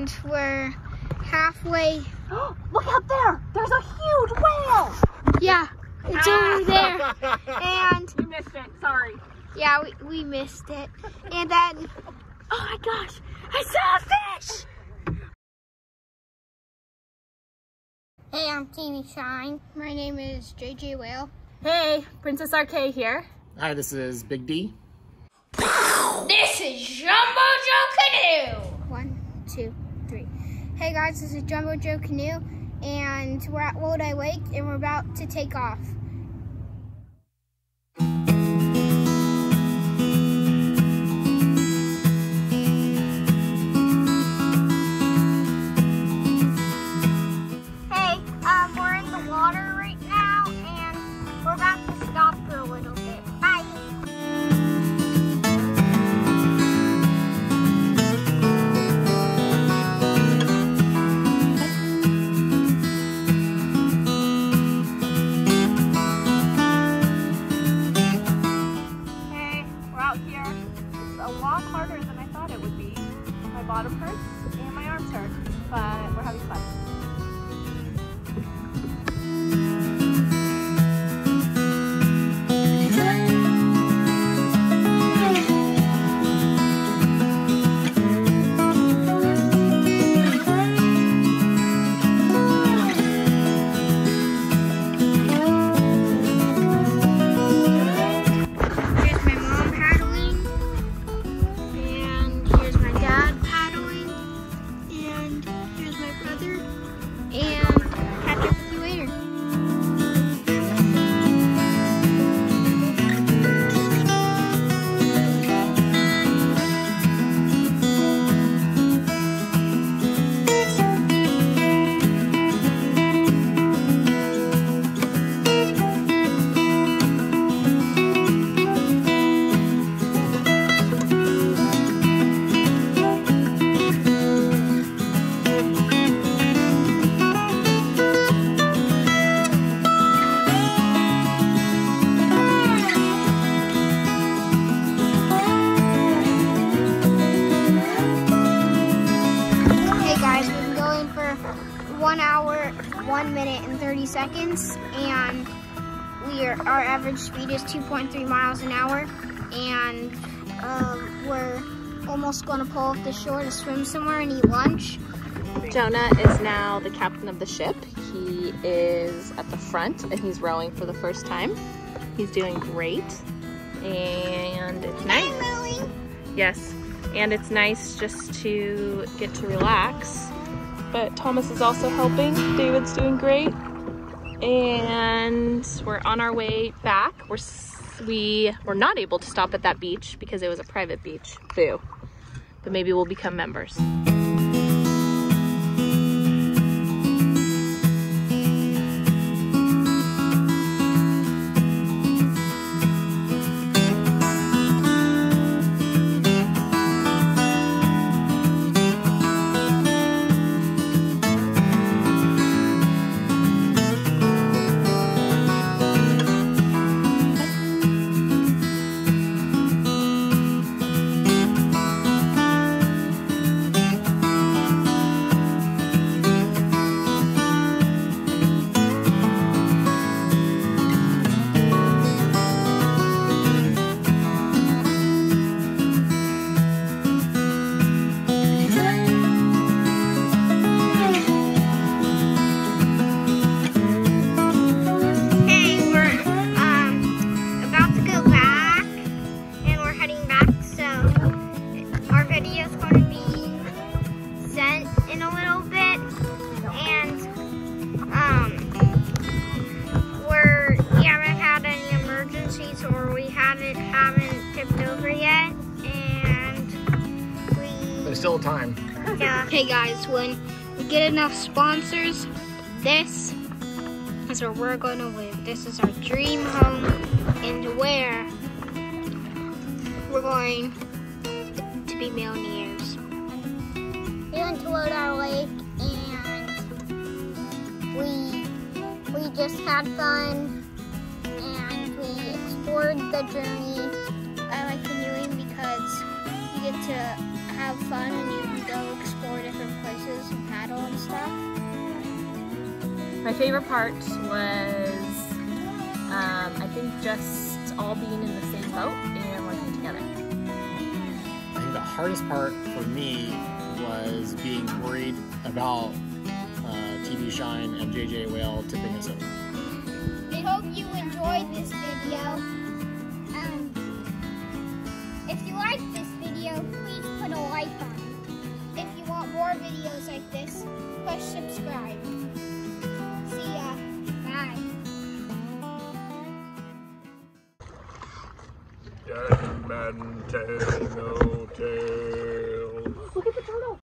and we're halfway. Look out there! There's a huge whale! Yeah, it's over there. And we missed it, sorry. Yeah, we missed it. And then, oh my gosh, I saw a fish! Hey, I'm Teeny Shine. My name is JJ Whale. Hey, Princess RK here. Hi, this is Big D. This is Jumbo Joe Canoe! 1, 2, 3. Hey guys, this is Jumbo Joe Canoe, and we're at Lodi Lake, and we're about to take off. My bottom hurts and my arms hurt, but we're having fun. Seconds, and our average speed is 2.3 miles an hour, and we're almost going to pull off the shore to swim somewhere and eat lunch. Jonah is now the captain of the ship. He is at the front and he's rowing for the first time. He's doing great, and it's nice. Yes, and it's nice just to get to relax. But Thomas is also helping. David's doing great. And we're on our way back. We were not able to stop at that beach because it was a private beach. Boo. But maybe we'll become members. Still time. Yeah. Hey guys, when we get enough sponsors, this is where we're going to live. This is our dream home, and where we're going to be millionaires. We went to Lodi Lake, and we just had fun, and we explored the journey. I like canoeing because you get to have fun and you can go explore different places. My favorite part was, I think, just all being in the same boat and working together. I think the hardest part for me was being worried about Teeny Shine and JJ Whale tipping us over. We hope you enjoyed this video. If you like this video, please put a like on it. If you want more videos like this, push subscribe. See ya. Bye. Diamond tail, no tail. Look at the turtle.